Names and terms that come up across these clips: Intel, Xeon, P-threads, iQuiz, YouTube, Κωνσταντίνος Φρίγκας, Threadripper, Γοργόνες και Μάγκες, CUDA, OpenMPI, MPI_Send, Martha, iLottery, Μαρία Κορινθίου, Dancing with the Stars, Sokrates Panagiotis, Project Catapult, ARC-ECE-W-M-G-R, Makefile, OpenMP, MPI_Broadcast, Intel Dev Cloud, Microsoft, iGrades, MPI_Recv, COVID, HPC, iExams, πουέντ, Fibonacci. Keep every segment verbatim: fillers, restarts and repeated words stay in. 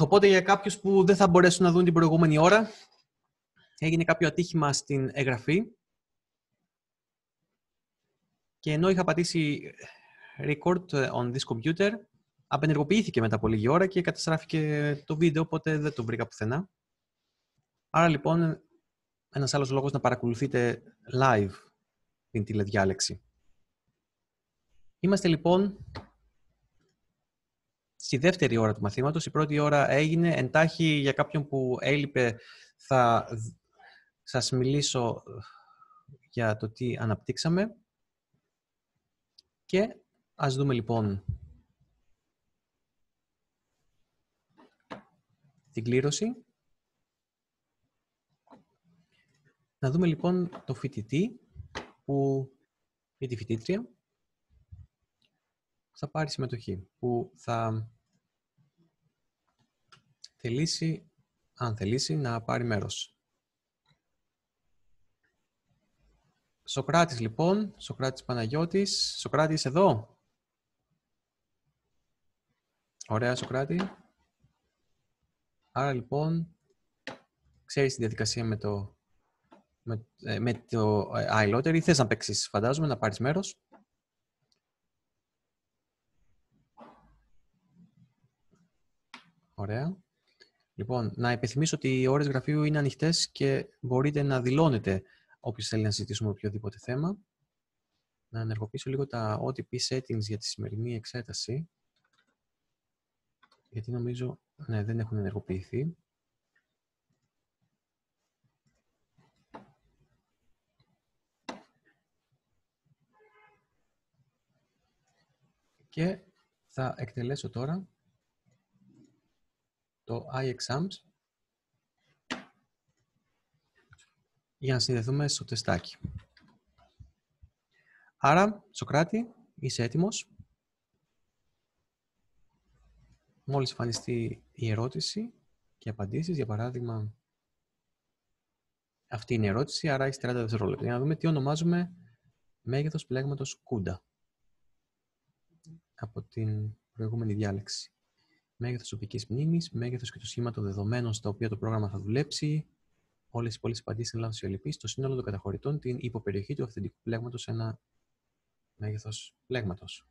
Οπότε για κάποιους που δεν θα μπορέσουν να δουν την προηγούμενη ώρα, έγινε κάποιο ατύχημα στην εγγραφή και ενώ είχα πατήσει record on this computer, απενεργοποιήθηκε μετά από λίγη ώρα και καταστράφηκε το βίντεο, οπότε δεν το βρήκα πουθενά. Άρα λοιπόν, ένας άλλος λόγος να παρακολουθείτε live την τηλεδιάλεξη. Είμαστε λοιπόν στη δεύτερη ώρα του μαθήματος. Η πρώτη ώρα έγινε εντάχει. Για κάποιον που έλειπε θα σας μιλήσω για το τι αναπτύξαμε. Και ας δούμε λοιπόν την κλήρωση. Να δούμε λοιπόν το φοιτητή που, ή τη φοιτήτρια θα πάρει συμμετοχή, που θα θελήσει, αν θελήσει, να πάρει μέρος. Σοκράτης λοιπόν, Σοκράτης Παναγιώτης. Σοκράτη, είσαι εδώ? Ωραία, Σοκράτη. Άρα λοιπόν, ξέρεις τη διαδικασία με το, με, με το iLottery. Θες να παίξεις, φαντάζομαι, να πάρεις μέρος. Ωραία. Λοιπόν, να υπενθυμίσω ότι οι ώρες γραφείου είναι ανοιχτές και μπορείτε να δηλώνετε όποιος θέλει να συζητήσουμε οποιοδήποτε θέμα. Να ενεργοποιήσω λίγο τα ο τι πι Settings για τη σημερινή εξέταση. Γιατί νομίζω, ναι, δεν έχουν ενεργοποιηθεί. Και θα εκτελέσω τώρα το iExams για να συνδεθούμε στο τεστάκι. Άρα, Σοκράτη, είσαι έτοιμος? Μόλις εμφανιστεί η ερώτηση και απαντήσεις, για παράδειγμα, αυτή είναι η ερώτηση, άρα έχει τριάντα δευτερόλεπτα. Για να δούμε τι ονομάζουμε μέγεθος πλέγματος CUDA από την προηγούμενη διάλεξη. Μέγεθος τοπικής μνήμης, μέγεθος και το σχήμα των δεδομένων στα οποία το πρόγραμμα θα δουλέψει, όλες οι πολλές απαντήσεις είναι λάθος ή ελλειπείς, το σύνολο των καταχωρητών, την υποπεριοχή του αυθεντικού πλέγματος σε ένα μέγεθος πλέγματος.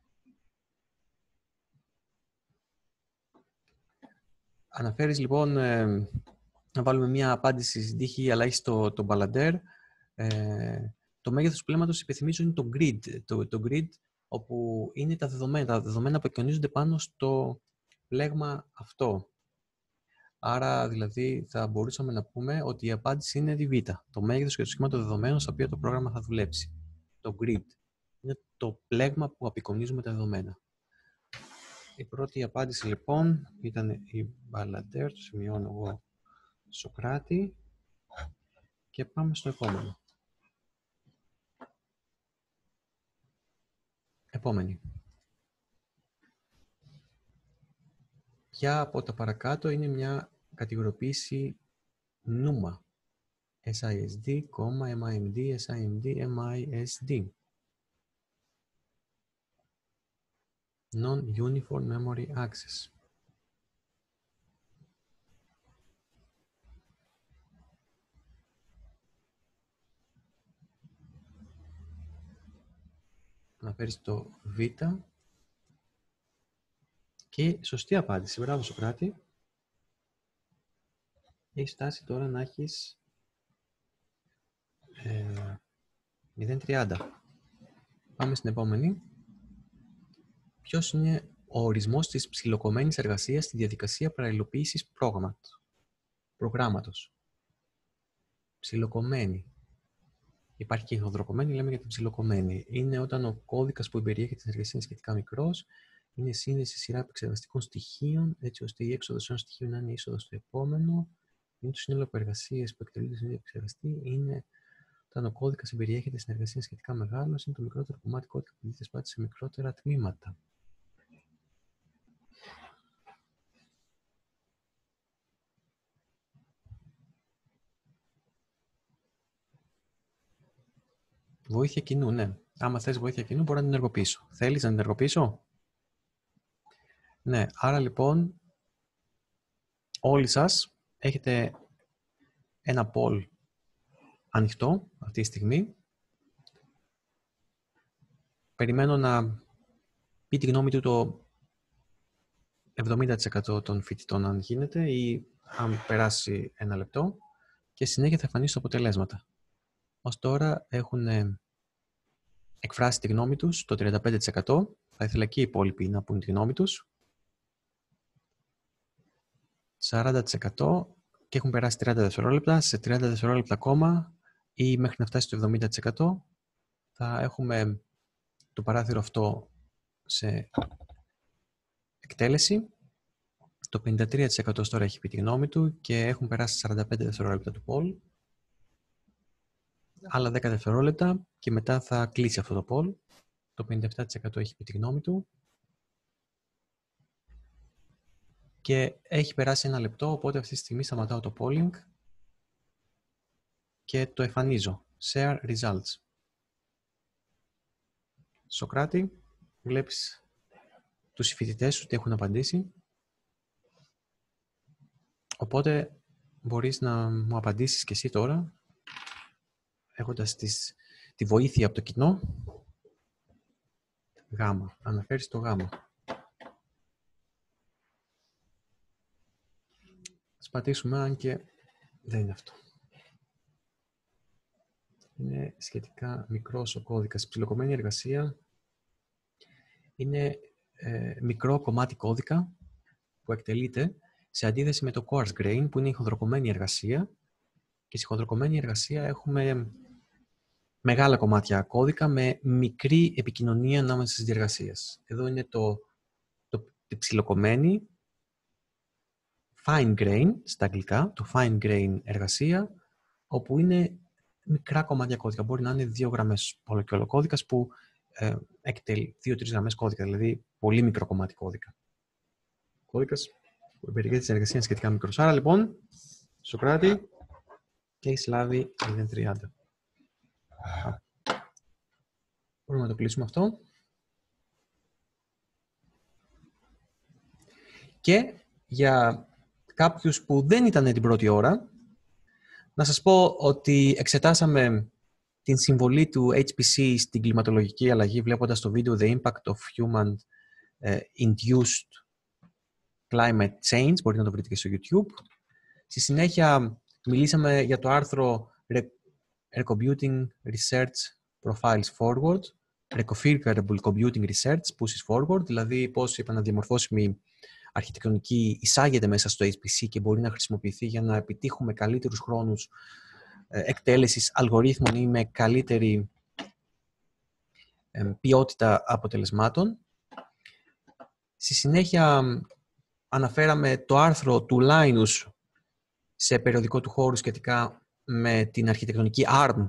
Αναφέρεις λοιπόν ε, να βάλουμε μία απάντηση στην τύχη, αλλά έχεις το, το μπαλαντέρ. Ε, το μέγεθος πλέγματος, υπενθυμίζω, είναι το grid, το, το grid όπου είναι τα δεδομένα, τα δεδομένα που εκκονίζονται πάνω στο πλέγμα αυτό. Άρα, δηλαδή, θα μπορούσαμε να πούμε ότι η απάντηση είναι τη Β. Το μέγεθος και το σχήμα των δεδομένων στα οποία το πρόγραμμα θα δουλέψει. Το grid. Είναι το πλέγμα που απεικονίζουμε τα δεδομένα. Η πρώτη απάντηση, λοιπόν, ήταν η Μπαλαντέρ. Το σημειώνω εγώ, Σοκράτη. Και πάμε στο επόμενο. Επόμενη. Ποια από τα παρακάτω είναι μια κατηγοροποίηση νούμα? ες άι ες ντι, εμ άι εμ ντι, ες άι εμ ντι, εμ άι ες ντι. Non-Uniform Memory Access. Αναφέρεις το Β. Και σωστή απάντηση. Μπράβο, Σοκράτη. Έχει φτάσει τώρα να έχεις ε, μηδέν κόμμα τριάντα. Πάμε στην επόμενη. Ποιος είναι ο ορισμός της ψιλοκομμένης εργασίας στη διαδικασία παραλληλοποίησης προγράμματος? Ψιλοκομμένη. Υπάρχει και η χονδροκομμένη, λέμε για την ψιλοκομμένη. Είναι όταν ο κώδικας που περιέχει την εργασία είναι σχετικά μικρός. Είναι σύνδεση σειρά επεξεργαστικών στοιχείων, έτσι ώστε η έξοδος ενός στοιχείου να είναι είσοδος στο επόμενο. Είναι το σύνολο από εργασίες που εκτελούνται στον ίδιο επεξεργαστή. Είναι όταν ο κώδικας εμπεριέχεται συνεργασία σχετικά μεγάλο, είναι το μικρότερο κομμάτι κώδικα που δείτε σπάτη σε μικρότερα τμήματα. Βοήθεια κοινού, ναι. Άμα θες βοήθεια κοινού, μπορώ να την ενεργοποιήσω. Θέλεις να την ενεργοποιήσω? Ναι, άρα λοιπόν όλοι σας έχετε ένα poll ανοιχτό αυτή τη στιγμή. Περιμένω να πει τη γνώμη του το εβδομήντα τοις εκατό των φοιτητών, αν γίνεται, ή αν περάσει ένα λεπτό, και συνέχεια θα εμφανίσω αποτελέσματα. Ως τώρα έχουν εκφράσει τη γνώμη τους το τριάντα πέντε τοις εκατό. Θα ήθελα και οι υπόλοιποι να πούν τη γνώμη τους. σαράντα τοις εκατό, και έχουν περάσει τριάντα δευτερόλεπτα. Σε τριάντα δευτερόλεπτα ακόμα ή μέχρι να φτάσει στο εβδομήντα τοις εκατό θα έχουμε το παράθυρο αυτό σε εκτέλεση. Το πενήντα τρία τοις εκατό τώρα έχει πει τη γνώμη του και έχουν περάσει σαράντα πέντε δευτερόλεπτα του poll. Άλλα δέκα δευτερόλεπτα και μετά θα κλείσει αυτό το poll. Το πενήντα επτά τοις εκατό έχει πει τη γνώμη του και έχει περάσει ένα λεπτό, οπότε αυτή τη στιγμή σταματάω το polling και το εμφανίζω. Share results. Σοκράτη, βλέπεις τους φοιτητές σου τι έχουν απαντήσει. Οπότε μπορείς να μου απαντήσεις και εσύ τώρα, έχοντας τις, τη βοήθεια από το κοινό. Γάμα, αναφέρεις το γάμα. Ας πατήσουμε, αν και δεν είναι αυτό. Είναι σχετικά μικρός ο κώδικας. Ψιλοκομμένη εργασία είναι ε, μικρό κομμάτι κώδικα που εκτελείται, σε αντίθεση με το coarse grain που είναι η χονδροκομμένη εργασία, και στη χονδροκομμένη εργασία έχουμε μεγάλα κομμάτια κώδικα με μικρή επικοινωνία ανάμεσα στις διεργασίες. Εδώ είναι το, το ψιλοκομμένη fine grain, στα αγγλικά, το fine grain εργασία, όπου είναι μικρά κομμάτια κώδικα. Μπορεί να είναι δύο γραμμές ολοκαιόλο κώδικας που ε, εκτελεί δύο-τρεις γραμμές κώδικα, δηλαδή πολύ μικρό κομμάτι κώδικα. Κώδικας που περιέχει τη συνεργασία σχετικά μικρός. Άρα λοιπόν, Σοκράτη, και έχεις λάβει μηδέν κόμμα τριάντα. Μπορούμε να το κλείσουμε αυτό. Και για κάποιους που δεν ήταν την πρώτη ώρα, να σας πω ότι εξετάσαμε την συμβολή του έιτς πι σι στην κλιματολογική αλλαγή, βλέποντας το βίντεο The Impact of Human-Induced Climate Change. Μπορείτε να το βρείτε και στο YouTube. Στη συνέχεια μιλήσαμε για το άρθρο Re Computing Research Profiles Forward, Reconfigurable Computing Research Pushes Forward, δηλαδή πώς η επαναδιαμορφώσιμη αρχιτεκτονική εισάγεται μέσα στο έιτς πι σι και μπορεί να χρησιμοποιηθεί για να επιτύχουμε καλύτερους χρόνους εκτέλεσης αλγορίθμων ή με καλύτερη ποιότητα αποτελεσμάτων. Στη συνέχεια αναφέραμε το άρθρο του Linus σε περιοδικό του χώρου σχετικά με την αρχιτεκτονική αρμ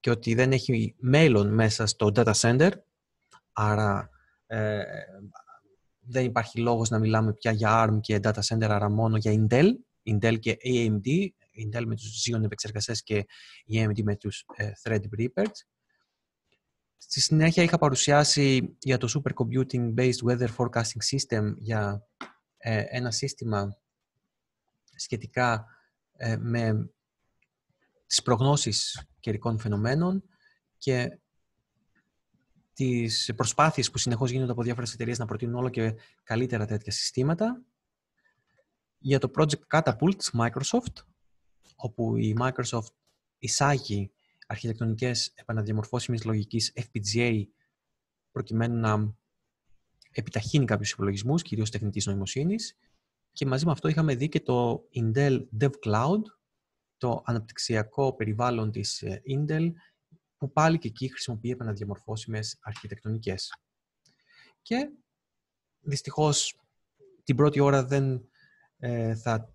και ότι δεν έχει μέλλον μέσα στο data center, άρα ε, δεν υπάρχει λόγος να μιλάμε πια για αρμ και data center, άρα μόνο για Intel, Intel και έι εμ ντι, Intel με τους Xeon επεξεργαστές και η έι εμ ντι με τους ε, Threadripper. Στη συνέχεια είχα παρουσιάσει για το Supercomputing Based Weather Forecasting System, για ε, ένα σύστημα σχετικά ε, με τις προγνώσεις καιρικών φαινομένων και τις προσπάθειες που συνεχώς γίνονται από διάφορες εταιρείες να προτείνουν όλο και καλύτερα τέτοια συστήματα. Για το Project Catapult της Microsoft, όπου η Microsoft εισάγει αρχιτεκτονικές επαναδιαμορφώσιμης λογικής εφ πι τζι έι προκειμένου να επιταχύνει κάποιους υπολογισμούς, κυρίως τεχνητής νοημοσύνης. Και μαζί με αυτό είχαμε δει και το Intel Dev Cloud, το αναπτυξιακό περιβάλλον της Intel, που πάλι και εκεί χρησιμοποιεί επαναδιαμορφώσιμες αρχιτεκτονικές. Και δυστυχώς την πρώτη ώρα δεν ε, θα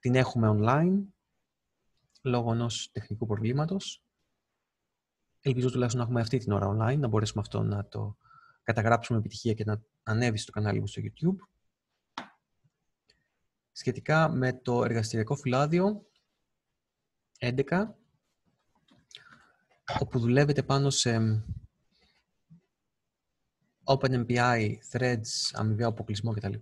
την έχουμε online, λόγω ενός τεχνικού προβλήματος. Ελπίζω τουλάχιστον να έχουμε αυτή την ώρα online, να μπορέσουμε αυτό να το καταγράψουμε με επιτυχία και να ανέβει στο κανάλι μου στο YouTube. Σχετικά με το εργαστηριακό φυλάδιο έντεκα, όπου δουλεύετε πάνω σε OpenMPI, Threads, αμοιβαίο αποκλεισμό κτλ.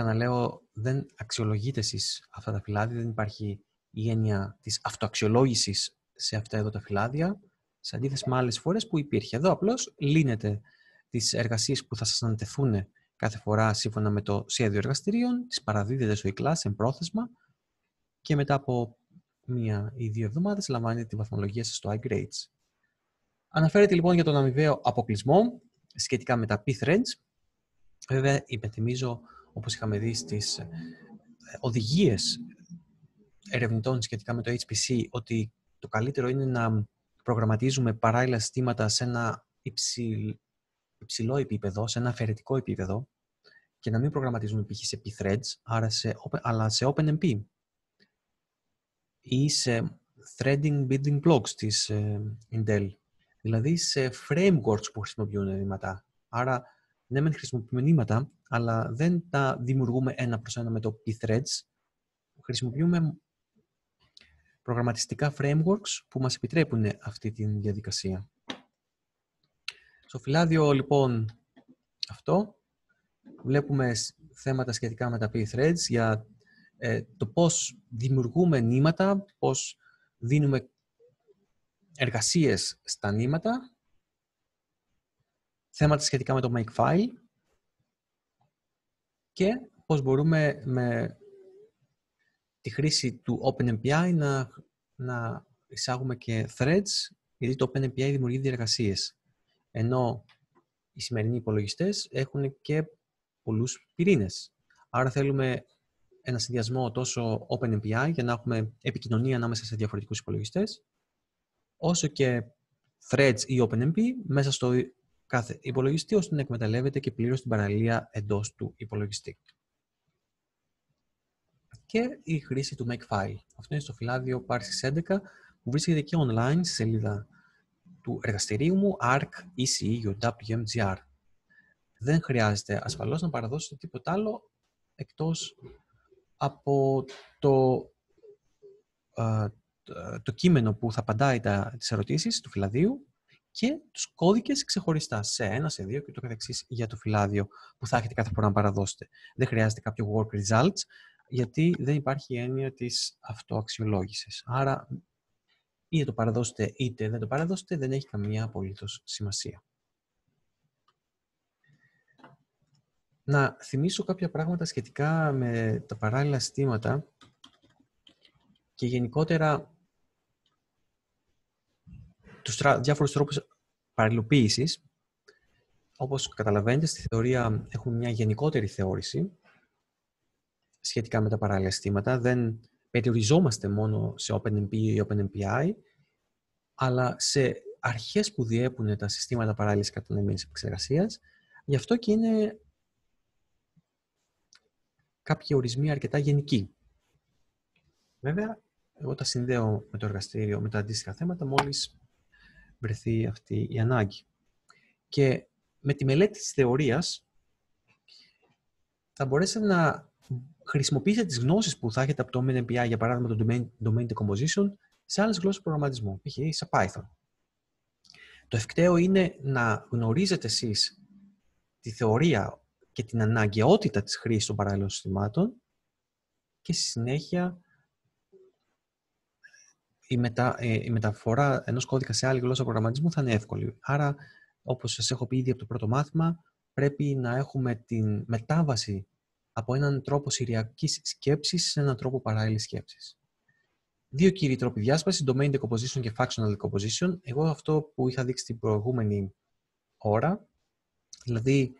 ξαναλέω, δεν αξιολογείτε εσείς αυτά τα φυλάδια, δεν υπάρχει η έννοια της αυτοαξιολόγησης σε αυτά εδώ τα φυλάδια, σε αντίθεση με άλλες φορές που υπήρχε. Εδώ απλώς λύνετε τις εργασίες που θα σας ανατεθούν κάθε φορά σύμφωνα με το σχέδιο εργαστηρίων, τις παραδίδετε στο e-class εμπρόθεσμα και μετά από μία ή δύο εβδομάδες λαμβάνετε τη βαθμολογία σας στο iGrades. Αναφέρεται λοιπόν για τον αμοιβαίο αποκλεισμό σχετικά με τα P-threads. Βέβαια, υπενθυμίζω, όπως είχαμε δει στις οδηγίες ερευνητών σχετικά με το H P C, ότι το καλύτερο είναι να προγραμματίζουμε παράλληλα συστήματα σε ένα υψηλ... υψηλό επίπεδο, σε ένα αφαιρετικό επίπεδο και να μην προγραμματίζουμε π.χ. σε P-threads, σε... αλλά σε OpenMP ή σε Threading Building Blocks της Intel, δηλαδή σε frameworks που χρησιμοποιούν νήματα. Άρα, ναι, μεν χρησιμοποιούμε νήματα, αλλά δεν τα δημιουργούμε ένα προς ένα με το P-threads. Χρησιμοποιούμε προγραμματιστικά frameworks που μας επιτρέπουν αυτή τη διαδικασία. Στο φυλάδιο, λοιπόν, αυτό, βλέπουμε θέματα σχετικά με τα P-threads για ε, το πώς δημιουργούμε νήματα, πώς δίνουμε εργασίες στα νήματα, θέματα σχετικά με το Makefile και πώς μπορούμε με τη χρήση του OpenMPI να, να εισάγουμε και threads, γιατί το OpenMPI δημιουργεί διεργασίες, ενώ οι σημερινοί υπολογιστές έχουν και πολλούς πυρήνες. Άρα θέλουμε ένα συνδυασμό τόσο OpenMPI για να έχουμε επικοινωνία ανάμεσα σε διαφορετικούς υπολογιστές, όσο και threads ή OpenMP μέσα στο κάθε υπολογιστή, ώστε να εκμεταλλεύεται και πλήρως την παραλία εντός του υπολογιστή. Και η χρήση του Makefile. Αυτό είναι στο φυλάδιο Πάρσης έντεκα, που βρίσκεται και online στη σελίδα του εργαστηρίου μου, A R C E C E W M G R. Δεν χρειάζεται ασφαλώς να παραδώσετε τίποτα άλλο, εκτός από το, ε, το, το κείμενο που θα απαντάει τα, τις ερωτήσεις του φυλαδίου, και τους κώδικες ξεχωριστά σε ένα, σε δύο και το καθεξής για το φυλάδιο που θα έχετε κάθε φορά να παραδώσετε. Δεν χρειάζεται κάποιο work results, γιατί δεν υπάρχει έννοια της αυτοαξιολόγησης. Άρα είτε το παραδώσετε είτε δεν το παραδώσετε, δεν έχει καμία απολύτως σημασία. Να θυμίσω κάποια πράγματα σχετικά με τα παράλληλα συστήματα και γενικότερα τους διάφορους τρόπους παραλληλοποίησης. Όπως καταλαβαίνετε, στη θεωρία έχουμε μια γενικότερη θεώρηση σχετικά με τα παράλληλα συστήματα. Δεν περιοριζόμαστε μόνο σε OpenMP ή OpenMPI, αλλά σε αρχές που διέπουν τα συστήματα παράλληλης κατανομής επεξεργασίας. Γι' αυτό και είναι κάποιοι ορισμοί αρκετά γενικοί. Βέβαια, εγώ τα συνδέω με το εργαστήριο, με τα αντίστοιχα θέματα, μόλις βρεθεί αυτή η ανάγκη. Και με τη μελέτη της θεωρίας θα μπορέσετε να χρησιμοποιήστε τις γνώσεις που θα έχετε από το OpenMPI, για παράδειγμα το domain, domain decomposition, σε άλλες γλώσσες προγραμματισμού, π.χ. σε Python. Το ευκταίο είναι να γνωρίζετε εσείς τη θεωρία και την αναγκαιότητα της χρήσης των παράλληλων συστημάτων και στη συνέχεια η, μετα, η μεταφορά ενός κώδικα σε άλλη γλώσσα προγραμματισμού θα είναι εύκολη. Άρα, όπως σας έχω πει ήδη από το πρώτο μάθημα, πρέπει να έχουμε την μετάβαση από έναν τρόπο σειριακής σκέψης σε έναν τρόπο παράλληλης σκέψης. Δύο κύριοι τρόποι διάσπασης, domain decomposition και functional decomposition. Εγώ αυτό που είχα δείξει την προηγούμενη ώρα, δηλαδή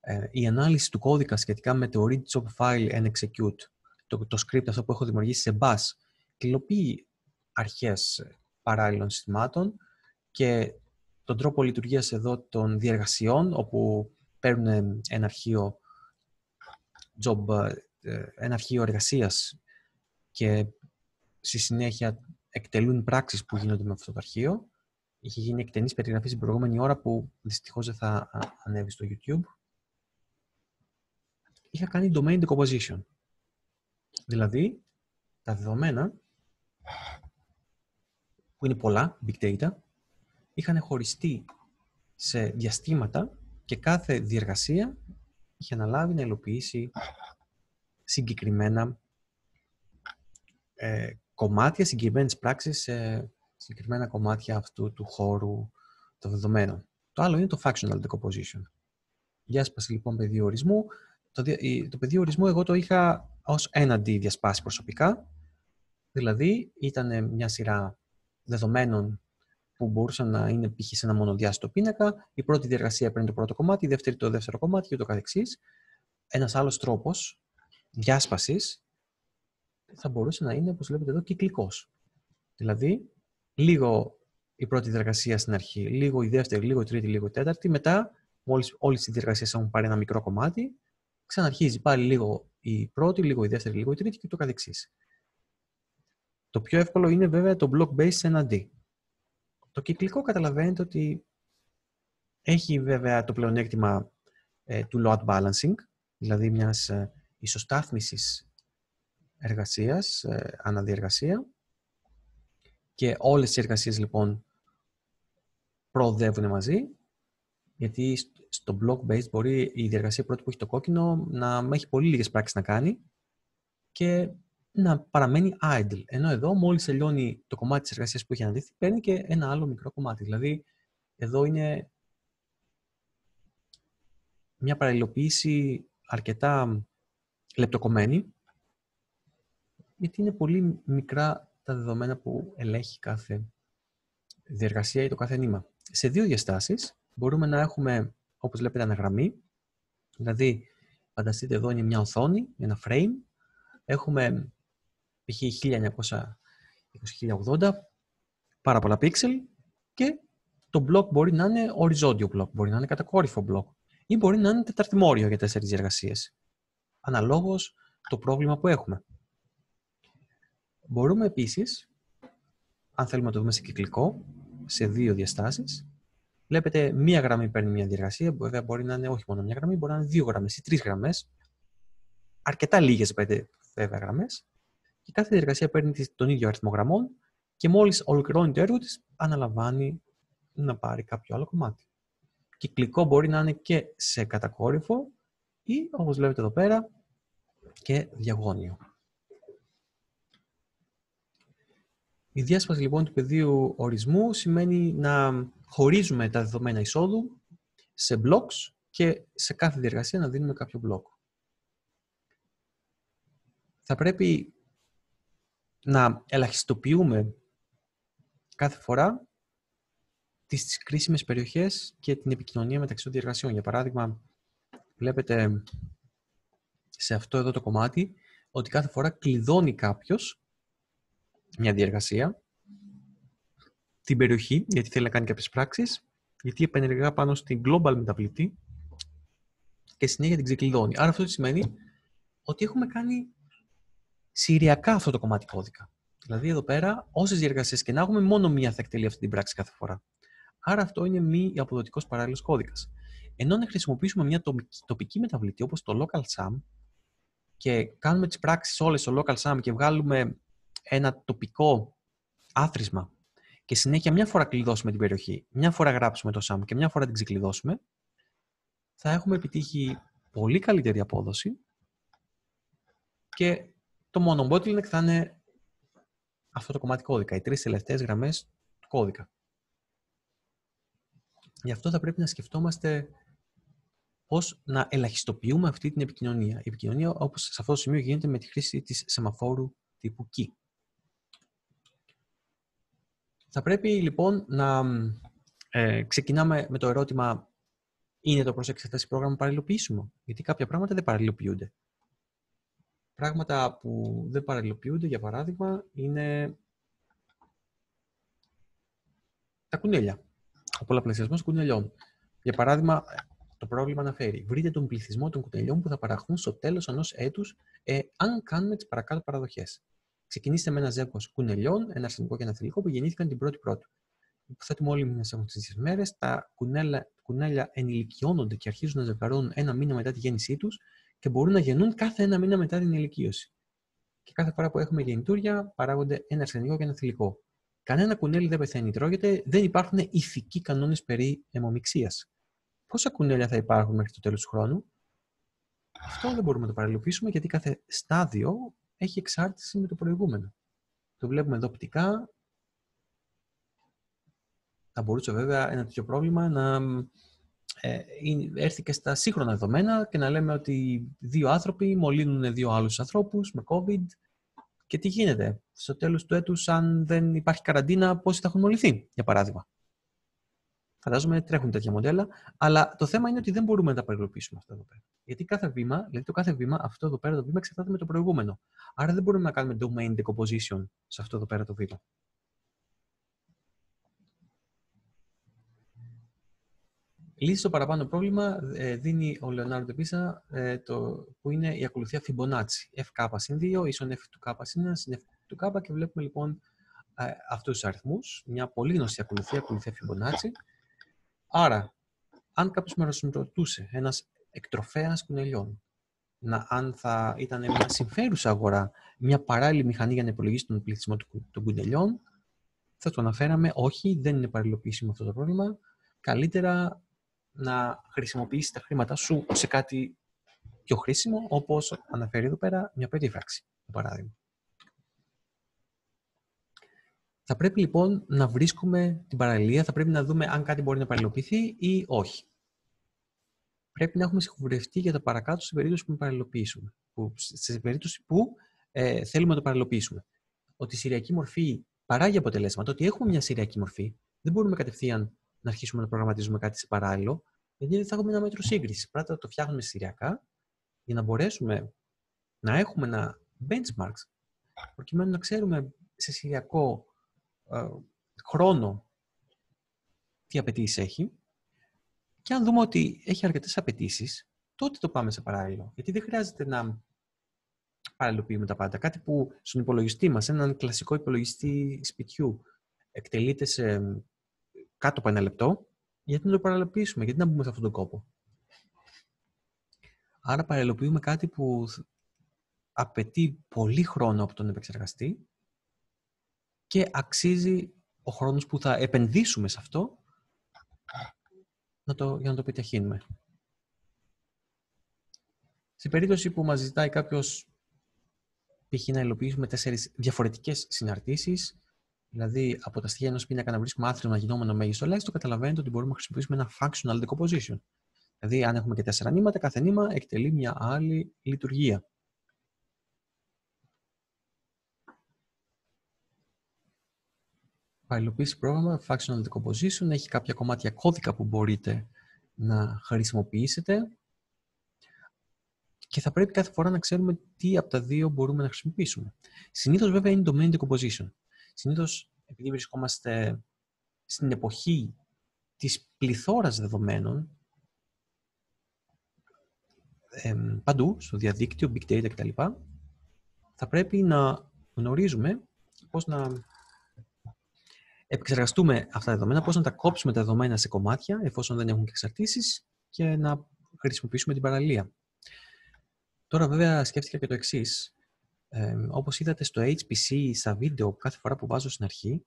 ε, η ανάλυση του κώδικα σχετικά με το read, chop, file and execute, το, το script αυτό που έχω δημιουργήσει σε bash, υλοποιεί αρχές παράλληλων συστημάτων και τον τρόπο λειτουργίας εδώ των διεργασιών, όπου παίρνουν ένα αρχείο job, ένα αρχείο εργασίας και στη συνέχεια εκτελούν πράξεις που γίνονται με αυτό το αρχείο. Είχε γίνει εκτενής περιγραφή στην προηγούμενη ώρα που δυστυχώς δεν θα ανέβει στο YouTube. Είχα κάνει domain decomposition. Δηλαδή, τα δεδομένα που είναι πολλά, big data, είχαν χωριστεί σε διαστήματα και κάθε διεργασία είχε αναλάβει να υλοποιήσει συγκεκριμένα ε, κομμάτια, συγκεκριμένες πράξεις, ε, συγκεκριμένα κομμάτια αυτού του χώρου των δεδομένων. Το άλλο είναι το functional decomposition. Διάσπαση λοιπόν πεδίου ορισμού. Το, το πεδίο ορισμού εγώ το είχα ως έναντι διασπάσει προσωπικά. Δηλαδή ήταν μια σειρά δεδομένων που μπορούσαν να είναι π.χ. σε ένα μονοδιάστατο πίνακα. Η πρώτη διεργασία παίρνει το πρώτο κομμάτι, η δεύτερη το δεύτερο κομμάτι και ούτω καθεξής. Ένας άλλος τρόπος διάσπασης θα μπορούσε να είναι, όπως βλέπετε εδώ, κυκλικός. Δηλαδή, λίγο η πρώτη διεργασία στην αρχή, λίγο η δεύτερη, λίγο η τρίτη, λίγο η τέταρτη. Μετά, μόλις όλες οι διεργασίες έχουν πάρει ένα μικρό κομμάτι, ξαναρχίζει πάλι λίγο η πρώτη, λίγο η δεύτερη, λίγο η τρίτη και ούτω καθεξής. Το πιο εύκολο είναι βέβαια το block-based έναντι. Το κυκλικό καταλαβαίνετε ότι έχει βέβαια το πλεονέκτημα ε, του load balancing, δηλαδή μιας ε, ισοστάθμισης εργασίας, ε, αναδιεργασία, και όλες οι εργασίες λοιπόν προοδεύουν μαζί, γιατί στο block-based μπορεί η διεργασία πρώτη που έχει το κόκκινο να έχει πολύ λίγες πράξεις να κάνει και να παραμένει idle. Ενώ εδώ, μόλις τελειώνει το κομμάτι της εργασίας που έχει αναδείχθει, παίρνει και ένα άλλο μικρό κομμάτι. Δηλαδή, εδώ είναι μια παραλληλοποίηση αρκετά λεπτοκομμένη, γιατί είναι πολύ μικρά τα δεδομένα που ελέγχει κάθε διεργασία ή το κάθε νήμα. Σε δύο διαστάσεις μπορούμε να έχουμε, όπως βλέπετε, αναγραμμή. Δηλαδή, φανταστείτε εδώ είναι μια οθόνη, ένα frame. Έχουμε π.χ. χίλια εννιακόσια είκοσι χίλια ογδόντα, πάρα πολλά πίξελ, και το block μπορεί να είναι οριζόντιο block, μπορεί να είναι κατακόρυφο block ή μπορεί να είναι τεταρτημόριο για τέσσερις διεργασίες, αναλόγως το πρόβλημα που έχουμε. Μπορούμε επίσης, αν θέλουμε να το δούμε σε κυκλικό, σε δύο διαστάσεις, βλέπετε μία γραμμή παίρνει μία διεργασία, βέβαια μπορεί να είναι όχι μόνο μία γραμμή, μπορεί να είναι δύο γραμμές ή τρεις γραμμές, αρκετά λίγες πέντε βέβαια γραμμές, και κάθε διεργασία παίρνει τον ίδιο αριθμό γραμμών και μόλις ολοκληρώνει το έργο της αναλαμβάνει να πάρει κάποιο άλλο κομμάτι. Κυκλικό μπορεί να είναι και σε κατακόρυφο ή, όπως βλέπετε εδώ πέρα, και διαγώνιο. Η διάσπαση λοιπόν του πεδίου ορισμού σημαίνει να χωρίζουμε τα δεδομένα εισόδου σε blocks και σε κάθε διεργασία να δίνουμε κάποιο block. Θα πρέπει να ελαχιστοποιούμε κάθε φορά τις κρίσιμες περιοχές και την επικοινωνία μεταξύ των διεργασιών. Για παράδειγμα, βλέπετε σε αυτό εδώ το κομμάτι ότι κάθε φορά κλειδώνει κάποιος μια διεργασία, την περιοχή, γιατί θέλει να κάνει κάποιες πράξεις, γιατί επενεργά πάνω στην global μεταβλητή και συνέχεια την ξεκλειδώνει. Άρα αυτό σημαίνει ότι έχουμε κάνει σηριακά αυτό το κομμάτι κώδικα. Δηλαδή, εδώ πέρα, όσες διεργασίες και να έχουμε, μόνο μία θα εκτελεί αυτή την πράξη κάθε φορά. Άρα, αυτό είναι μη αποδοτικός παράλληλος κώδικας. Ενώ να χρησιμοποιήσουμε μια τοπική μεταβλητή, όπως το local sum, και κάνουμε τις πράξεις όλες στο local sum και βγάλουμε ένα τοπικό άθροισμα, και συνέχεια μια φορά κλειδώσουμε την περιοχή, μια φορά γράψουμε το sum και μια φορά την ξεκλειδώσουμε, θα έχουμε επιτύχει πολύ καλύτερη απόδοση. Και το μόνο bottleneck θα είναι αυτό το κομμάτι κώδικα, οι τρεις τελευταίες γραμμές του κώδικα. Γι' αυτό θα πρέπει να σκεφτόμαστε πώς να ελαχιστοποιούμε αυτή την επικοινωνία. Η επικοινωνία, όπως σε αυτό το σημείο, γίνεται με τη χρήση της σεμαφόρου τύπου key. Θα πρέπει λοιπόν να ε, ξεκινάμε με το ερώτημα: είναι το προσεξεταστικό πρόγραμμα παραλληλοποιήσιμο? Γιατί κάποια πράγματα δεν παραλληλοποιούνται. Πράγματα που δεν παραλληλοποιούνται, για παράδειγμα, είναι τα κουνέλια. Ο πολλαπλασιασμός κουνελιών. Για παράδειγμα, το πρόβλημα αναφέρει: βρείτε τον πληθυσμό των κουνελιών που θα παραχθούν στο τέλος ενός έτους, ε, αν κάνουμε τις παρακάτω παραδοχές. Ξεκινήστε με ένα ζεύγος κουνελιών, ένα αρσενικό και ένα θηλυκό, που γεννήθηκαν την πρώτη πρώτη. Υποθέτουμε όλοι οι μήνες έχουν τις ίδιες μέρες. Τα κουνέλια, κουνέλια ενηλικιώνονται και αρχίζουν να ζευγαρώνουν ένα μήνα μετά τη γέννησή τους, και μπορούν να γεννούν κάθε ένα μήνα μετά την ηλικίωση. Και κάθε φορά που έχουμε γεννητούρια, παράγονται ένα αρσενικό και ένα θηλυκό. Κανένα κουνέλι δεν πεθαίνει, τρώγεται, δεν υπάρχουν ηθικοί κανόνες περί αιμομιξίας. Πόσα κουνέλια θα υπάρχουν μέχρι το τέλος του χρόνου? Αυτό δεν μπορούμε να το παραλληλοποιήσουμε, γιατί κάθε στάδιο έχει εξάρτηση με το προηγούμενο. Το βλέπουμε εδώ οπτικά. Θα μπορούσε βέβαια ένα τέτοιο πρόβλημα να ε, έρθει και στα σύγχρονα δεδομένα και να λέμε ότι δύο άνθρωποι μολύνουν δύο άλλους ανθρώπους με COVID και τι γίνεται. Στο τέλος του έτους, αν δεν υπάρχει καραντίνα, πόσοι θα έχουν μολυνθεί, για παράδειγμα. Φαντάζομαι τρέχουν τέτοια μοντέλα, αλλά το θέμα είναι ότι δεν μπορούμε να τα παρελοποιήσουμε αυτά εδώ πέρα. Γιατί κάθε βήμα, δηλαδή το κάθε βήμα, αυτό εδώ πέρα το βήμα εξαρτάται με το προηγούμενο. Άρα δεν μπορούμε να κάνουμε domain decomposition σε αυτό εδώ πέρα το βήμα. Λύση στο παραπάνω πρόβλημα δίνει ο Leonardo Pisa, που είναι η ακολουθία Fibonacci. Fk συν δύο, ίσον f του k συν ένα, συν f του k, και βλέπουμε λοιπόν αυτούς τους αριθμούς. Μια πολύ γνωστή ακολουθία, ακολουθία Fibonacci. Άρα, αν κάποιος με ρωτούσε, ένας εκτροφέας κουνελιών, να, αν θα ήταν μια συμφέρουσα αγορά, μια παράλληλη μηχανή για να υπολογίσει τον πληθυσμό των κουνελιών, θα το αναφέραμε, όχι, δεν είναι παραλληλοποιήσιμο αυτό το πρόβλημα. Καλύτερα να χρησιμοποιήσεις τα χρήματά σου σε κάτι πιο χρήσιμο, όπως αναφέρει εδώ πέρα μια περίφραξη, για παράδειγμα. Θα πρέπει λοιπόν να βρίσκουμε την παραλληλία, θα πρέπει να δούμε αν κάτι μπορεί να παραλληλοποιηθεί ή όχι. Πρέπει να έχουμε συγχουρευτεί για τα παρακάτω σε περίπτωση που παραλληλοποιήσουμε. Που, σε περίπτωση που ε, θέλουμε να το παραλληλοποιήσουμε. Ότι η σειριακή μορφή παράγει αποτελέσματα, ότι έχουμε μια σειριακή μορφή, δεν μπορούμε κατευθείαν να αρχίσουμε να προγραμματίζουμε κάτι σε παράλληλο, γιατί δεν θα έχουμε ένα μέτρο σύγκριση. Πρέπει να το φτιάχνουμε σειριακά για να μπορέσουμε να έχουμε ένα benchmark, προκειμένου να ξέρουμε σε σειριακό χρόνο τι απαιτήσεις έχει, και αν δούμε ότι έχει αρκετές απαιτήσεις, τότε το πάμε σε παράλληλο. Γιατί δεν χρειάζεται να παραλληλοποιούμε τα πάντα. Κάτι που στον υπολογιστή μας, έναν κλασικό υπολογιστή σπιτιού, εκτελείται σε κάτω από ένα λεπτό, γιατί να το παραλληλοποιήσουμε, γιατί να μπούμε σε αυτόν τον κόπο. Άρα παραλληλοποιούμε κάτι που απαιτεί πολύ χρόνο από τον επεξεργαστή και αξίζει ο χρόνος που θα επενδύσουμε σε αυτό να το, για να το επιταχύνουμε. Σε περίπτωση που μας ζητάει κάποιος π.χ. να υλοποιήσουμε τέσσερις διαφορετικές συναρτήσεις, δηλαδή από τα στοιχεία ενός πίνακα να βρίσκουμε άθρονα γινόμενο μέγιστο ελάχιστο, καταλαβαίνετε ότι μπορούμε να χρησιμοποιήσουμε ένα functional decomposition. Δηλαδή, αν έχουμε και τέσσερα νήματα, κάθε νήμα εκτελεί μια άλλη λειτουργία. Παραλληλοποίηση πρόγραμμα, functional decomposition, έχει κάποια κομμάτια κώδικα που μπορείτε να χρησιμοποιήσετε και θα πρέπει κάθε φορά να ξέρουμε τι από τα δύο μπορούμε να χρησιμοποιήσουμε. Συνήθως βέβαια είναι domain decomposition. Συνήθως, επειδή βρισκόμαστε στην εποχή της πληθώρας δεδομένων παντού, στο διαδίκτυο, big data κτλ, θα πρέπει να γνωρίζουμε πώς να επεξεργαστούμε αυτά τα δεδομένα, πώς να τα κόψουμε τα δεδομένα σε κομμάτια, εφόσον δεν έχουν και εξαρτήσεις, και να χρησιμοποιήσουμε την παραλληλία. Τώρα βέβαια σκέφτηκα και το εξής. Ε, όπως είδατε στο έιτς πι σι, στα βίντεο που κάθε φορά που βάζω στην αρχή,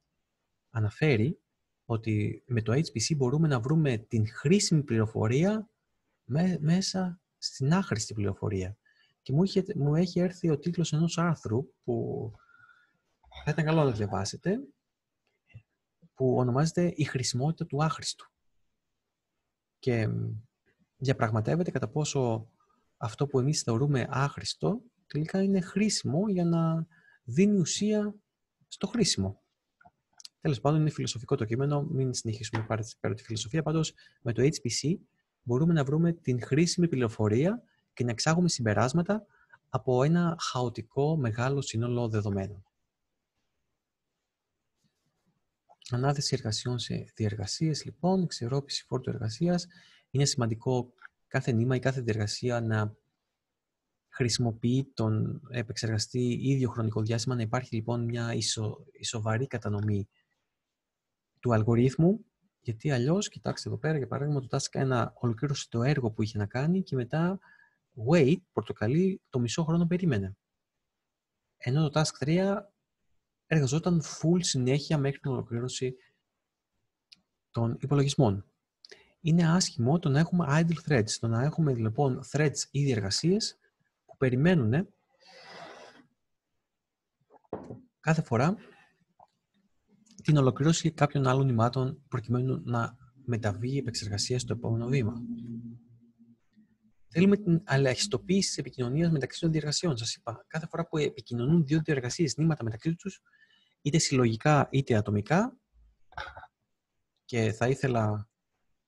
αναφέρει ότι με το έιτς πι σι μπορούμε να βρούμε την χρήσιμη πληροφορία με, μέσα στην άχρηστη πληροφορία. Και μου, είχε, μου έχει έρθει ο τίτλος ενός άρθρου που θα ήταν καλό να διαβάσετε, που ονομάζεται «Η χρησιμότητα του άχρηστου» και διαπραγματεύεται κατά πόσο αυτό που εμείς θεωρούμε άχρηστο τελικά είναι χρήσιμο για να δίνει ουσία στο χρήσιμο. Τέλος πάντων, είναι φιλοσοφικό το κείμενο, μην συνεχίσουμε πέρα τη φιλοσοφία. Πάντως, με το έιτς πι σι μπορούμε να βρούμε την χρήσιμη πληροφορία και να εξάγουμε συμπεράσματα από ένα χαοτικό μεγάλο σύνολο δεδομένων. Ανάθεση εργασιών σε διεργασίες, λοιπόν, εξισορρόπηση φόρτου εργασίας. Είναι σημαντικό κάθε νήμα ή κάθε διεργασία να χρησιμοποιεί τον επεξεργαστή ίδιο χρονικό διάστημα, να υπάρχει λοιπόν μια ισο, ισοβαρή κατανομή του αλγορίθμου, γιατί αλλιώς, κοιτάξτε εδώ πέρα, για παράδειγμα, το task ένα ολοκλήρωσε το έργο που είχε να κάνει και μετά wait, πορτοκαλί, το μισό χρόνο περίμενε. Ενώ το task τρία εργαζόταν full συνέχεια μέχρι την ολοκλήρωση των υπολογισμών. είναι άσχημο το να έχουμε idle threads, το να έχουμε λοιπόν threads ή διεργασίες που περιμένουν κάθε φορά την ολοκληρώση κάποιων άλλων νημάτων προκειμένου να μεταβεί η επεξεργασία στο επόμενο βήμα. Θέλουμε την ελαχιστοποίηση της επικοινωνίας μεταξύ των διεργασιών. Σας είπα, κάθε φορά που επικοινωνούν δύο διεργασίες, νήματα μεταξύ τους, είτε συλλογικά είτε ατομικά, και θα ήθελα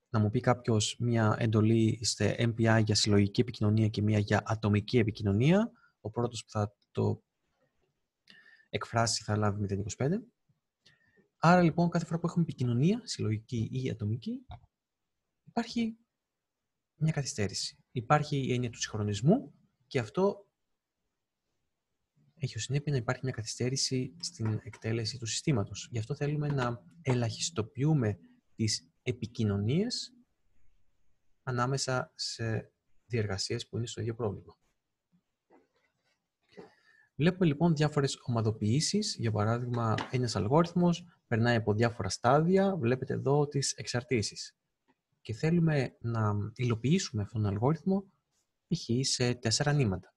να μου πει κάποιος μια εντολή σε εμ πι άι για συλλογική επικοινωνία και μια για ατομική επικοινωνία. Ο πρώτος που θα το εκφράσει θα λάβει μηδέν κόμμα είκοσι πέντε. Άρα λοιπόν κάθε φορά που έχουμε επικοινωνία, συλλογική ή ατομική, υπάρχει μια καθυστέρηση. Υπάρχει η έννοια του συγχρονισμού και αυτό έχει ως συνέπεια να υπάρχει μια καθυστέρηση στην εκτέλεση του συστήματος. Γι' αυτό θέλουμε να ελαχιστοποιούμε τις επικοινωνίες ανάμεσα σε διεργασίες που είναι στο ίδιο πρόβλημα. Βλέπουμε λοιπόν διάφορες ομαδοποιήσεις. Για παράδειγμα, ένας αλγόριθμος περνάει από διάφορα στάδια. Βλέπετε εδώ τις εξαρτήσεις. Και θέλουμε να υλοποιήσουμε αυτόν τον αλγόριθμο π.χ. σε τέσσερα νήματα.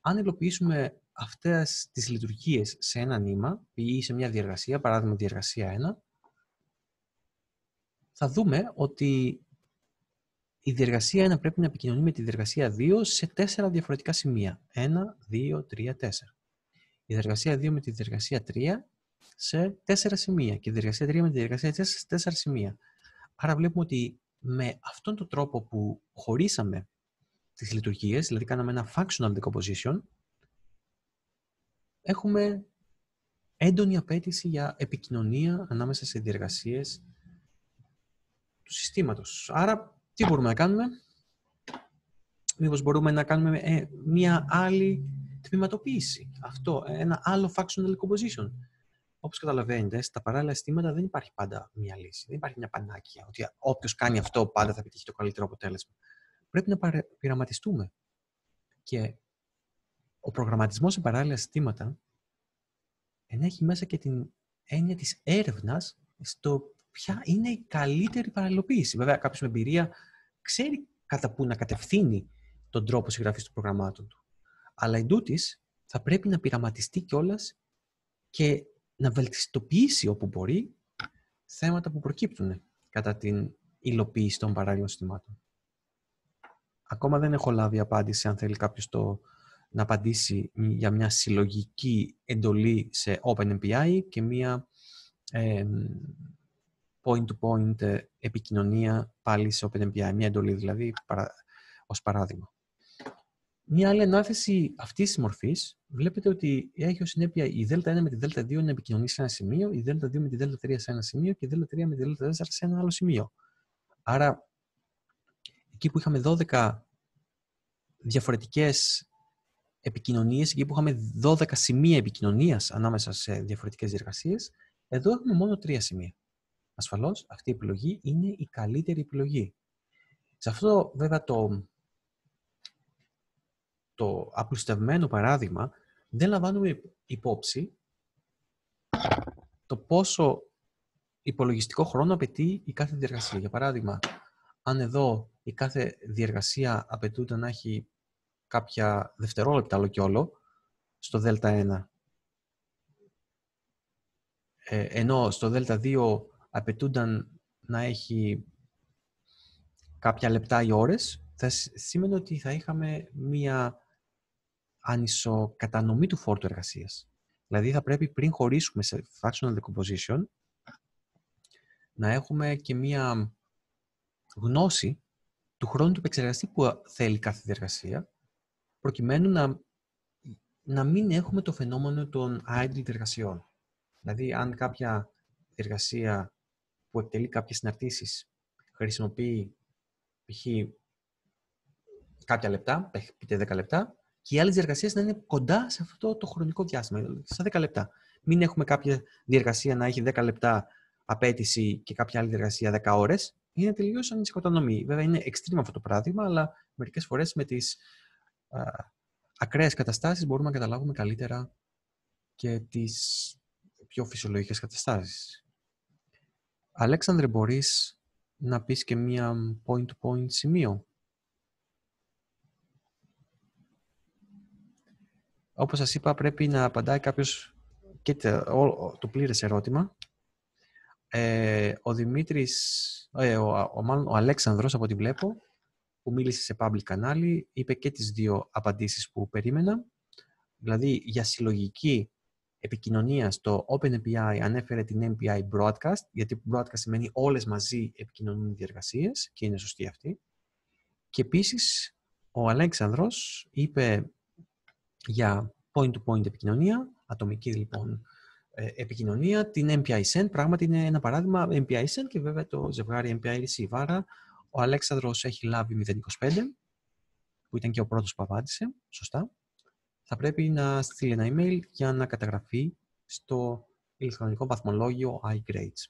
Αν υλοποιήσουμε αυτές τις λειτουργίες σε ένα νήμα ή σε μια διεργασία, παράδειγμα διεργασία ένα, θα δούμε ότι η διεργασία ένα πρέπει να επικοινωνεί με τη διεργασία δύο σε τέσσερα διαφορετικά σημεία. ένα, δύο, τρία, τέσσερα. Η διεργασία δύο με τη διεργασία τρία σε τέσσερα σημεία και η διεργασία τρία με τη διεργασία τέσσερα σε τέσσερα σημεία. Άρα βλέπουμε ότι με αυτόν τον τρόπο που χωρίσαμε τις λειτουργίες, δηλαδή κάναμε ένα functional decomposition, έχουμε έντονη απέτηση για επικοινωνία ανάμεσα σε διεργασίες του συστήματος. Άρα, τι μπορούμε να κάνουμε? Μήπως μπορούμε να κάνουμε ε, μία άλλη τμηματοποίηση. Αυτό, ένα άλλο functional composition. Όπως καταλαβαίνετε, στα παράλληλα αισθήματα δεν υπάρχει πάντα μία λύση. Δεν υπάρχει μια πανάκια, ότι όποιος κάνει αυτό πάντα θα επιτύχει το καλύτερο αποτέλεσμα. Πρέπει να πειραματιστούμε. Και ο προγραμματισμός σε παράλληλα αισθήματα ενέχει μέσα και την έννοια της έρευνας στο ποια είναι η καλύτερη παραλληλοποίηση. Βέβαια, κάποιος με εμπειρία ξέρει κατά πού να κατευθύνει τον τρόπο συγγραφής των προγραμμάτων του. Αλλά εντούτοις θα πρέπει να πειραματιστεί κιόλας και να βελτιστοποιήσει όπου μπορεί θέματα που προκύπτουν κατά την υλοποίηση των παράλληλων συστημάτων. Ακόμα δεν έχω λάβει απάντηση αν θέλει κάποιος το, να απαντήσει για μια συλλογική εντολή σε OpenMPI και μια ε, point-to-point -point επικοινωνία πάλι σε OpenMPI, μια εντολή δηλαδή παρα, ως παράδειγμα. Μια άλλη ανάθεση αυτής της μορφής, βλέπετε ότι έχει ως συνέπεια η δέλτα ένα με τη δέλτα δύο να επικοινωνεί σε ένα σημείο, η δέλτα δύο με τη δέλτα τρία σε ένα σημείο και η δέλτα τρία με τη δέλτα τέσσερα σε ένα άλλο σημείο. Άρα, εκεί που είχαμε δώδεκα διαφορετικές επικοινωνίες, εκεί που είχαμε δώδεκα σημεία επικοινωνίας ανάμεσα σε διαφορετικές διεργασίες, εδώ έχουμε μόνο τρία σημεία. Ασφαλώς, αυτή η επιλογή είναι η καλύτερη επιλογή. Σε αυτό, βέβαια, το, το απλουστευμένο παράδειγμα, δεν λαμβάνουμε υπόψη το πόσο υπολογιστικό χρόνο απαιτεί η κάθε διεργασία. Για παράδειγμα, αν εδώ η κάθε διεργασία απαιτούνται να έχει κάποια δευτερόλεπτα όλο και όλο, στο δέλτα ένα. Ε, ενώ στο δέλτα δύο απαιτούνταν να έχει κάποια λεπτά ή ώρες, θα σήμαινε ότι θα είχαμε μία ανισοκατανομή του φόρτου εργασίας. Δηλαδή θα πρέπει πριν χωρίσουμε σε fractional decomposition να έχουμε και μία γνώση του χρόνου του επεξεργαστή που θέλει κάθε διεργασία, προκειμένου να, να μην έχουμε το φαινόμενο των idle διεργασιών. Δηλαδή, αν κάποια διεργασία που εκτελεί κάποιες συναρτήσεις χρησιμοποιεί π.χ. κάποια λεπτά, πείτε δέκα λεπτά, και οι άλλες διεργασίες να είναι κοντά σε αυτό το χρονικό διάστημα, δηλαδή στα δέκα λεπτά. Μην έχουμε κάποια διεργασία να έχει δέκα λεπτά απέτηση και κάποια άλλη διεργασία δέκα ώρες. Είναι τελείως ανισοκατανομή. Βέβαια, είναι extreme αυτό το παράδειγμα, αλλά μερικές φορές με τις ακραίες καταστάσεις μπορούμε να καταλάβουμε καλύτερα και τις πιο φυσιολογικές καταστάσεις. Αλέξανδρε, μπορείς να πεις και μία point-to-point σημείο. Όπως σας είπα, πρέπει να απαντάει κάποιος και το, το πλήρες ερώτημα. Ε, ο Δημήτρης, ε, ο, ο, μάλλον, ο Αλέξανδρος από ό,τι βλέπω, που μίλησε σε public κανάλι, είπε και τις δύο απαντήσεις που περίμενα. Δηλαδή, για συλλογική επικοινωνία στο OpenMPI ανέφερε την MPI_Broadcast, γιατί broadcast σημαίνει όλες μαζί επικοινωνούν διεργασίες και είναι σωστή αυτή. Και επίσης, ο Αλέξανδρος είπε για point-to-point επικοινωνία, ατομική λοιπόν επικοινωνία, την MPI_Send, πράγματι είναι ένα παράδειγμα MPI_Send και βέβαια το ζευγάρι MPI_Recv. Άρα, ο Αλέξανδρος έχει λάβει μηδέν κόμμα είκοσι πέντε, που ήταν και ο πρώτος που απάντησε, σωστά. Θα πρέπει να στείλει ένα email για να καταγραφεί στο ηλεκτρονικό βαθμολόγιο iGrades.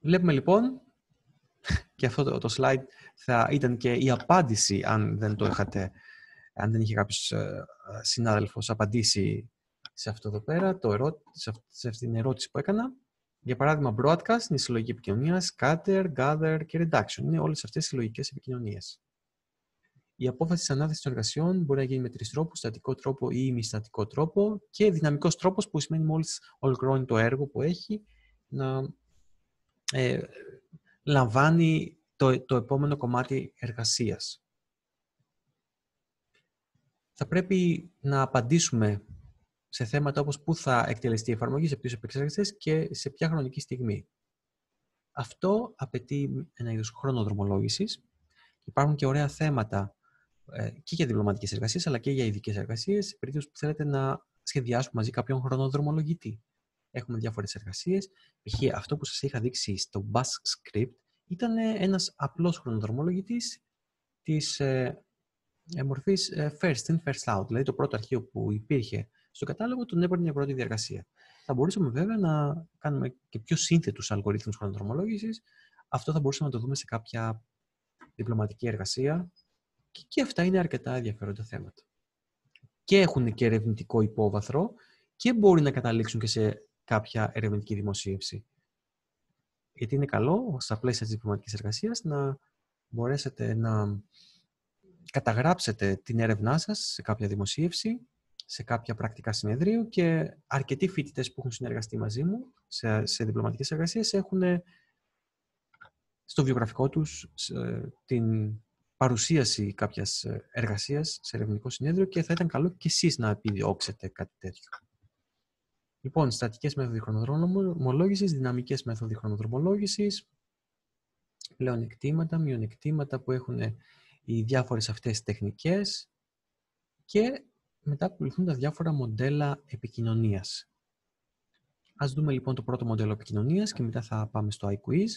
Βλέπουμε λοιπόν, και αυτό το, το slide θα ήταν και η απάντηση, αν δεν το είχατε, αν δεν είχε κάποιος ε, συνάδελφος απαντήσει σε αυτό εδώ πέρα, το ερώ, σε, αυτή, σε αυτή την ερώτηση που έκανα. Για παράδειγμα, broadcast είναι η συλλογική επικοινωνία, scatter, gather και reduction. Είναι όλες αυτές οι συλλογικές επικοινωνίες. Η απόφαση της ανάθεσης των εργασιών μπορεί να γίνει με τρεις τρόπους, στατικό τρόπο ή ημιστατικό τρόπο και δυναμικός τρόπος που σημαίνει μόλις ολοκληρώνει το έργο που έχει να ε, λαμβάνει το, το επόμενο κομμάτι εργασίας. Θα πρέπει να απαντήσουμε σε θέματα όπως πού θα εκτελεστεί η εφαρμογή, σε ποιους επεξεργαστές και σε ποια χρονική στιγμή. Αυτό απαιτεί ένα είδος χρονοδρομολόγησης. Υπάρχουν και ωραία θέματα και για διπλωματικές εργασίες, αλλά και για ειδικές εργασίες, σε περίπτωση που θέλετε να σχεδιάσουμε μαζί κάποιον χρονοδρομολογητή. Έχουμε διάφορες εργασίες. Π.χ. αυτό που σας είχα δείξει στο Bash script ήταν ένας απλός χρονοδρομολογητής της ε, μορφής ε, first in, first out. Δηλαδή το πρώτο αρχείο που υπήρχε στο κατάλογο τον έπαιρνε η πρώτη διεργασία. Θα μπορούσαμε βέβαια να κάνουμε και πιο σύνθετους αλγορίθμους χρονοδρομολόγησης. Αυτό θα μπορούσαμε να το δούμε σε κάποια διπλωματική εργασία. Και, και αυτά είναι αρκετά ενδιαφέροντα θέματα. Και έχουν και ερευνητικό υπόβαθρο και μπορεί να καταλήξουν και σε κάποια ερευνητική δημοσίευση. Γιατί είναι καλό στα πλαίσια της διπλωματικής εργασίας να μπορέσετε να καταγράψετε την έρευνά σας σε κάποια δημοσίευση, σε κάποια πρακτικά συνεδρίου και αρκετοί φοιτητές που έχουν συνεργαστεί μαζί μου σε, σε διπλωματικές εργασίες έχουν στο βιογραφικό τους σε, την παρουσίαση κάποιας εργασίας σε ερευνητικό συνέδριο και θα ήταν καλό και εσείς να επιδιώξετε κάτι τέτοιο. Λοιπόν, στατικές μέθοδοι χρονοδρομολόγησης, δυναμικές μέθοδοι χρονοδρομολόγησης, πλεονεκτήματα, μειονεκτήματα που έχουν οι διάφορες αυτές τεχνικές και μετά ακολουθούν τα διάφορα μοντέλα επικοινωνίας. Ας δούμε λοιπόν το πρώτο μοντέλο επικοινωνίας και μετά θα πάμε στο iQuiz.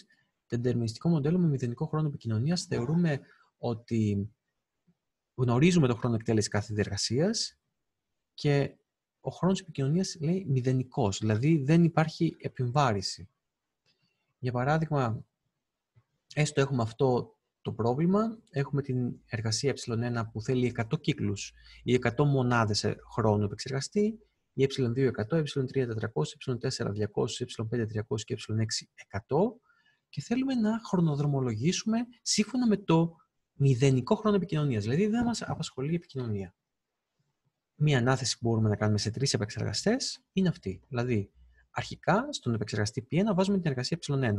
Το εντερμινιστικό μοντέλο με μηδενικό χρόνο επικοινωνίας θεωρούμε ότι γνωρίζουμε τον χρόνο εκτέλεσης κάθε διεργασίας και ο χρόνος επικοινωνίας λέει μηδενικός, δηλαδή δεν υπάρχει επιβάρηση. Για παράδειγμα, έστω έχουμε αυτό το πρόβλημα, έχουμε την εργασία ε1 που θέλει εκατό κύκλους ή εκατό μονάδες χρόνου επεξεργαστή, ή ε2 εκατό, ε3 τετρακόσια, ε4 διακόσια, ε5 τριακόσια και ε6 εκατό και θέλουμε να χρονοδρομολογήσουμε σύμφωνα με το μηδενικό χρόνο επικοινωνίας, δηλαδή δεν μας απασχολεί η επικοινωνία. Μία ανάθεση που μπορούμε να κάνουμε σε τρεις επεξεργαστές είναι αυτή. Δηλαδή, αρχικά στον επεξεργαστή πι ένα βάζουμε την εργασία ε1.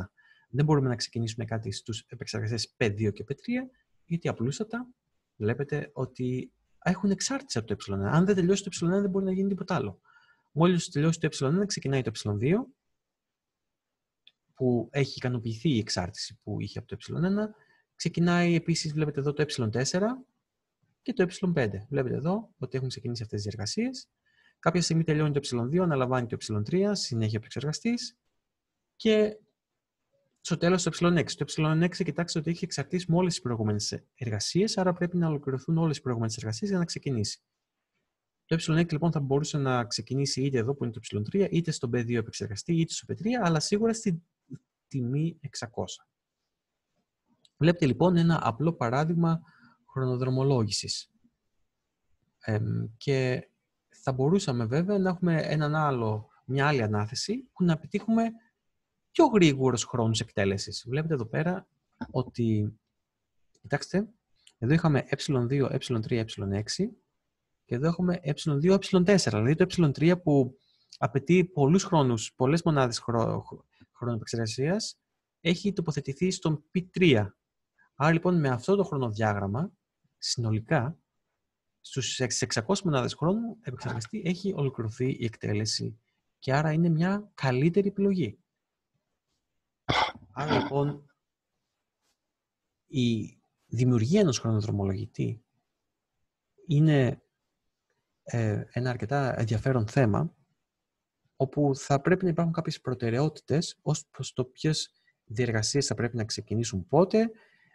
Δεν μπορούμε να ξεκινήσουμε κάτι στους επεξεργαστές πι δύο και πι τρία, γιατί απλούστατα βλέπετε ότι έχουν εξάρτηση από το ε1. Αν δεν τελειώσει το ε1, δεν μπορεί να γίνει τίποτα άλλο. Μόλις τελειώσει το ε1, ξεκινάει το ε2, που έχει ικανοποιηθεί η εξάρτηση που είχε από το ε1. Ξεκινάει επίσης, βλέπετε εδώ, το ε4 και το ε5. Βλέπετε εδώ ότι έχουν ξεκινήσει αυτές τις διεργασίες. Κάποια στιγμή τελειώνει το ε2, αναλαμβάνει το ε3, συνέχεια επεξεργαστής και στο τέλος το ε6. Το ε6, κοιτάξτε ότι έχει εξαρτήσει με όλες τις προηγούμενες εργασίες, άρα πρέπει να ολοκληρωθούν όλες τις προηγούμενες εργασίες για να ξεκινήσει. Το ε6 λοιπόν θα μπορούσε να ξεκινήσει είτε εδώ που είναι το ε3, είτε στον πι δύο επεξεργαστή, είτε στο πι τρία, αλλά σίγουρα στην τιμή εξακόσια. Βλέπετε λοιπόν ένα απλό παράδειγμα χρονοδρομολόγησης. Ε, και θα μπορούσαμε βέβαια να έχουμε έναν άλλο, μια άλλη ανάθεση που να πετύχουμε πιο γρήγορος χρόνος εκτέλεσης. Βλέπετε εδώ πέρα ότι, κοιτάξτε, εδώ είχαμε ε2, ε3, ε6 και εδώ έχουμε ε2, ε4. Δηλαδή το ε3 που απαιτεί πολλούς χρόνους, πολλές μονάδες χρό... χρόνου επεξεργασίας, έχει τοποθετηθεί στον πι τρία. Άρα λοιπόν με αυτό το χρονοδιάγραμμα, συνολικά, στους εξακόσιες μονάδες χρόνου επεξεργαστή έχει ολοκληρωθεί η εκτέλεση και άρα είναι μια καλύτερη επιλογή. Άρα λοιπόν η δημιουργία ενός χρονοδρομολογητή είναι ε, ένα αρκετά ενδιαφέρον θέμα, όπου θα πρέπει να υπάρχουν κάποιες προτεραιότητες ως προς το ποιες διεργασίες θα πρέπει να ξεκινήσουν πότε,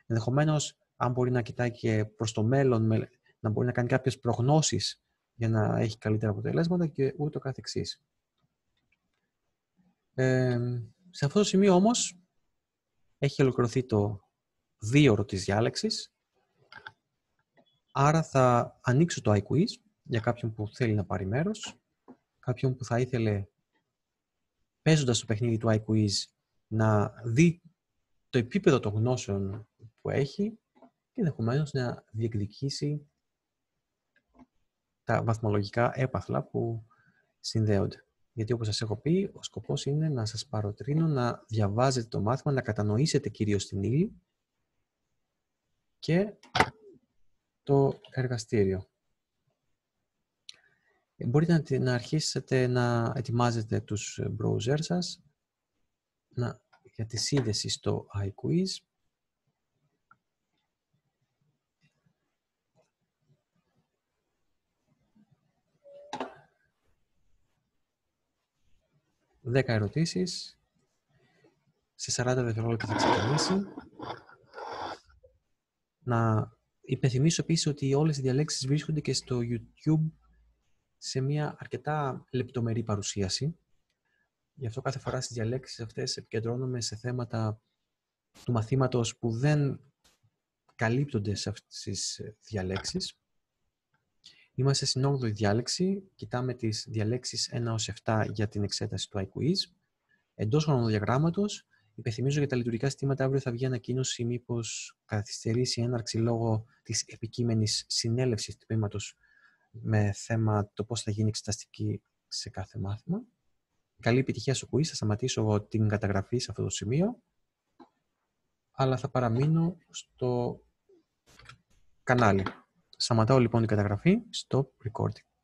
ενδεχομένως αν μπορεί να κοιτάει και προς το μέλλον, να μπορεί να κάνει κάποιες προγνώσεις για να έχει καλύτερα αποτελέσματα και ούτω καθεξής. Ε, σε αυτό το σημείο όμως έχει ολοκληρωθεί το δίωρο της διάλεξης, άρα θα ανοίξω το iQuiz για κάποιον που θέλει να πάρει μέρος, κάποιον που θα ήθελε παίζοντας το παιχνίδι του iQuiz να δει το επίπεδο των γνώσεων που έχει και ενδεχομένως να διεκδικήσει τα βαθμολογικά έπαθλα που συνδέονται. Γιατί όπως σας έχω πει, ο σκοπός είναι να σας παροτρύνω να διαβάζετε το μάθημα, να κατανοήσετε κυρίως την ύλη και το εργαστήριο. Μπορείτε να αρχίσετε να ετοιμάζετε τους browser σας να, για τη σύνδεση στο iQuiz. δέκα ερωτήσεις. Σε σαράντα δευτερόλεπτα θα ξεκινήσει. Να υπενθυμίσω επίσης ότι όλες οι διαλέξεις βρίσκονται και στο YouTube σε μια αρκετά λεπτομερή παρουσίαση. Γι' αυτό κάθε φορά στις διαλέξεις αυτές επικεντρώνομαι σε θέματα του μαθήματος που δεν καλύπτονται σε αυτές τις διαλέξεις. Είμαστε στην όγδοη διάλεξη, κοιτάμε τις διαλέξεις ένα έως επτά για την εξέταση του iQuiz. Εντός χρονοδιαγράμματος, υπενθυμίζω για τα λειτουργικά συστήματα, αύριο θα βγει ανακοίνωση μήπως καθυστερήσει η έναρξη λόγω της επικείμενης συνέλευσης του τμήματος με θέμα το πώς θα γίνει εξεταστική σε κάθε μάθημα. Καλή επιτυχία στο quiz, θα σταματήσω την καταγραφή σε αυτό το σημείο, αλλά θα παραμείνω στο κανάλι. Σταματάω λοιπόν την καταγραφή, stop recording.